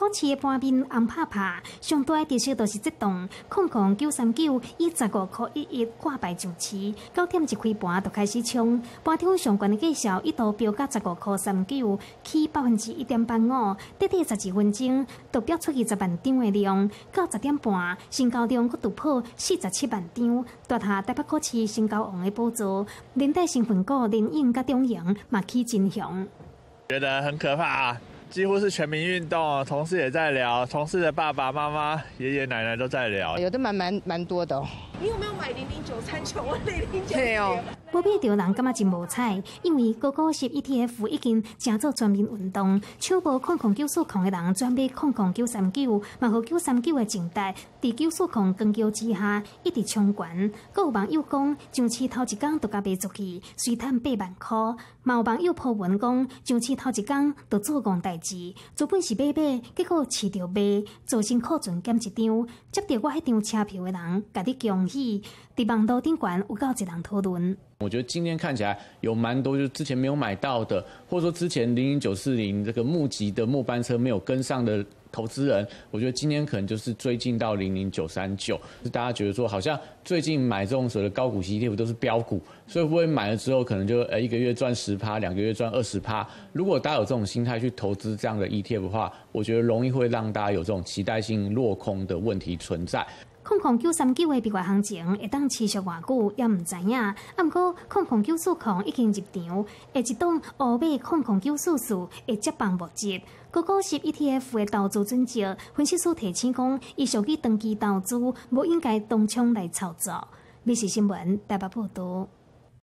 股市的盘面暗拍拍，上大的跌势就是这档00939以15.11挂牌上市，9点一开盘就开始冲，盘中相关的介绍一度飙到15.39，起1.85%，短短12分钟，就飙出20万张的量，到10点半，成交量阁突破47万张，夺下台北股市成交王的宝座，连带成分股联咏甲中阳嘛起真雄。 觉得很可怕啊，几乎是全民运动，同事也在聊，同事的爸爸妈妈、爷爷奶奶都在聊，有的蛮多的、哦。你有没有买0093我0090？没有。不必着人感觉真无彩，因为高股息 ETF 已经成做全民运动，手无00940的人转买00939，嘛和939的静待，伫940跟高之下一直冲悬。阁有网友讲，上市头一天就甲卖出去，随赚8万块。 有网友铺文讲，上市头一天就做戆代志，原本是买，结果市着卖，造成库存减一张。接到我迄张车票的人，甲你恭喜。伫网络顶悬有够一人讨论。我觉得今天看起来有蛮多，就是之前没有买到的，或者说之前00940这个募集的末班车没有跟上的投资人，我觉得今天可能就是追进到00939。大家觉得说，好像最近买这种所谓的高股息 ETF 都是标股。 所以会买了之后，可能就1个月赚10%，2个月赚20%。如果大家有这种心态去投资这样的 ETF 的话，我觉得容易会让大家有这种期待性落空的问题存在。00939的比外行情会当持续偌久，也唔知影。啊，不过00940已经入场，下一档乌马00944会接棒募集。 高股息 ETF 的投资准则，分析师提醒讲，伊属于长期投资，无应该当冲来操作。美食新闻台北报道。